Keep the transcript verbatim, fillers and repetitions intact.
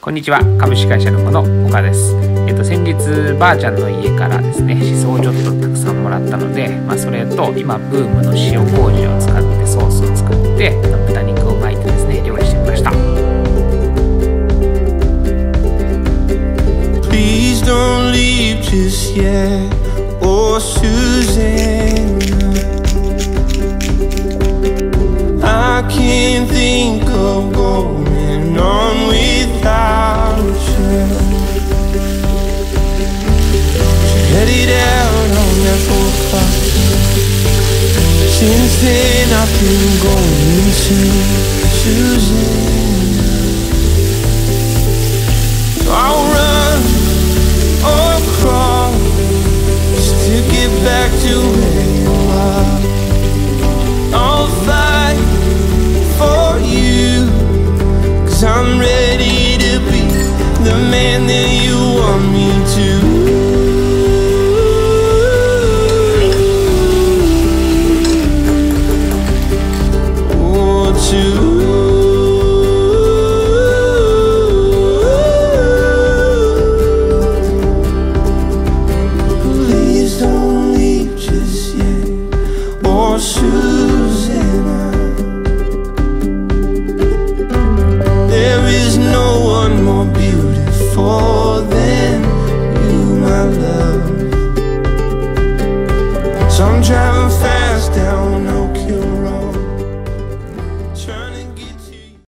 こんにちは、株式会社ロゴの岡です。えっと、先日、ばあちゃんの家からですね、しそをちょっとたくさんもらったので、まあ、それと、今、ブームの塩麹を使ってソースを作って、豚肉を巻いてですね、料理してみました。Please don't leave just yet, oh Susanna. I can't think of going on with.Since then I've been going insane, Susanna. So I'll run or crawl just to get back to where you are. I'll fight for you, 'cause I'm ready to be the man that you want me to.I'm driving fast.